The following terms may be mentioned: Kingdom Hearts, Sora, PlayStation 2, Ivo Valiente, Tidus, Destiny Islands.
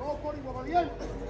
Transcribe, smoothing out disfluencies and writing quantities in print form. Vamos por Ivo Valiente.